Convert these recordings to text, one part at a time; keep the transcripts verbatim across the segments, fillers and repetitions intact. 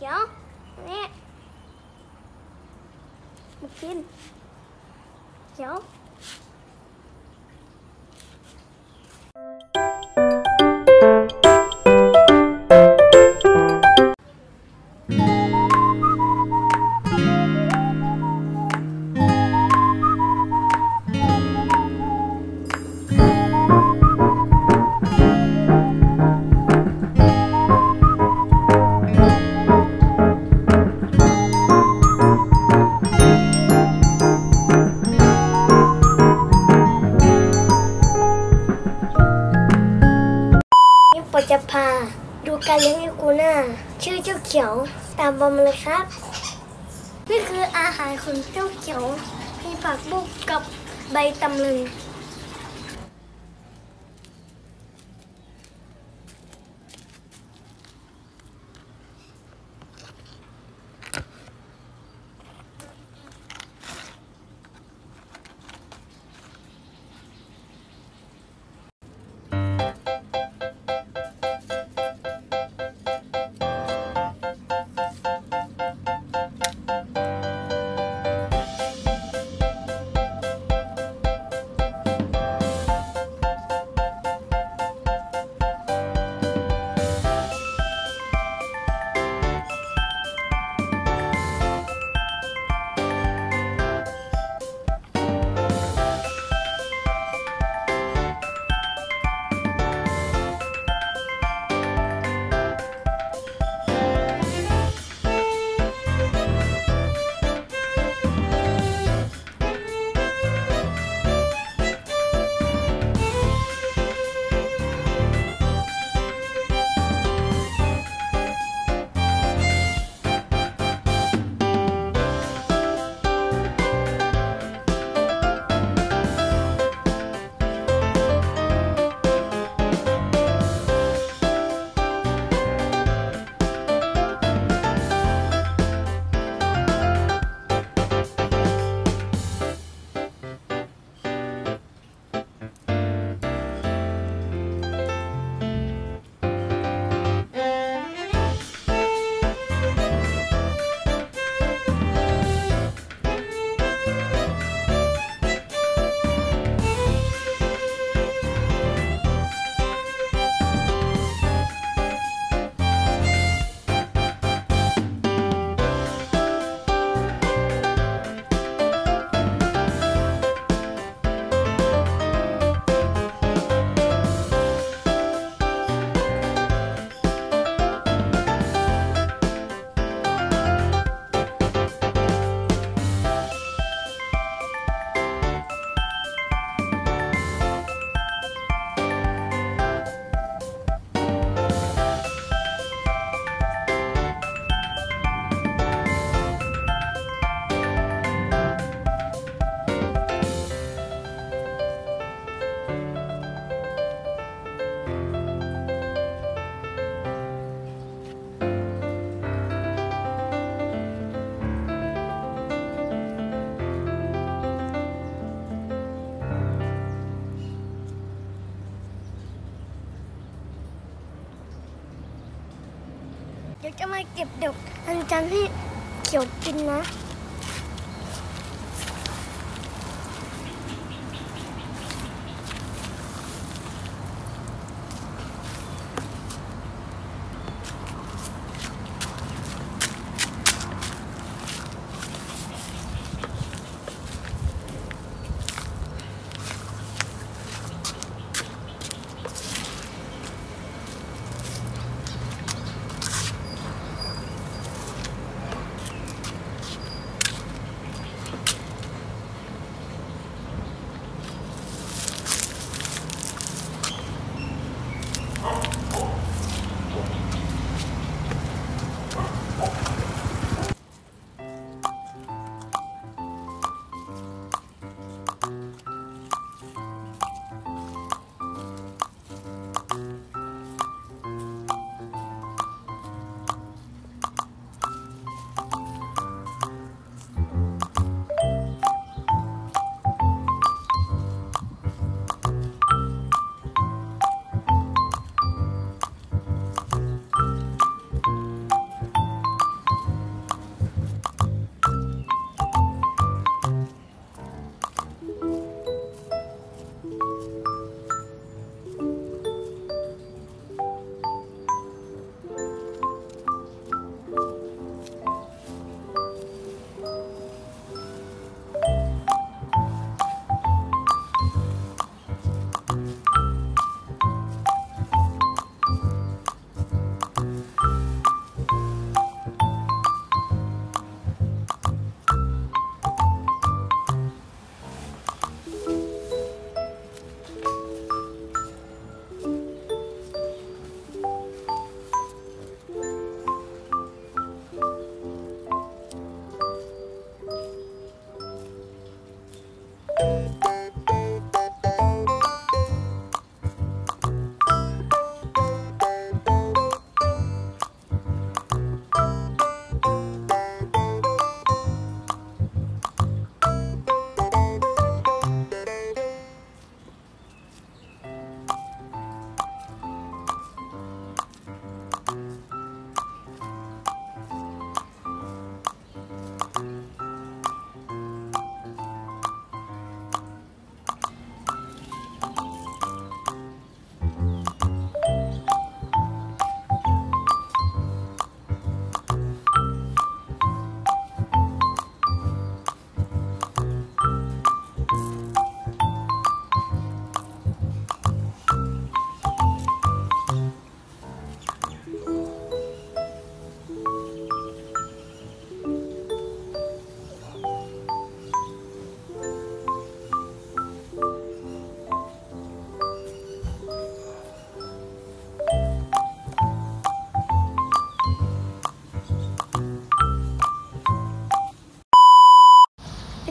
Dạ mẹ một kim dạ.ผมจะพาดูการเลี้ยงอีกัวน่าชื่อเจ้าเขียวตามบอมเลยครับนี่คืออาหารของเจ้าเขียวมีผักบุกกับใบตำลึงเดี๋ยวจะมาเก็บดอกอัญชันให้เขียวกินนะ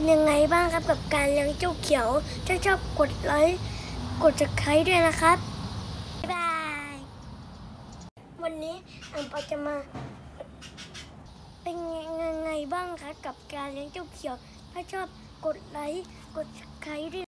เป็นยังไงบ้างครับกับการเลี้ยงเจ้าเขียวถ้าชอบกดไลค์กด Subscribe ด้วยนะครับบ๊ายบายวันนี้อังเปาจะมาเป็นยังไงบ้างครับกับการเลี้ยงเจ้าเขียวถ้าชอบกดไลค์กด Subscribe ด้วย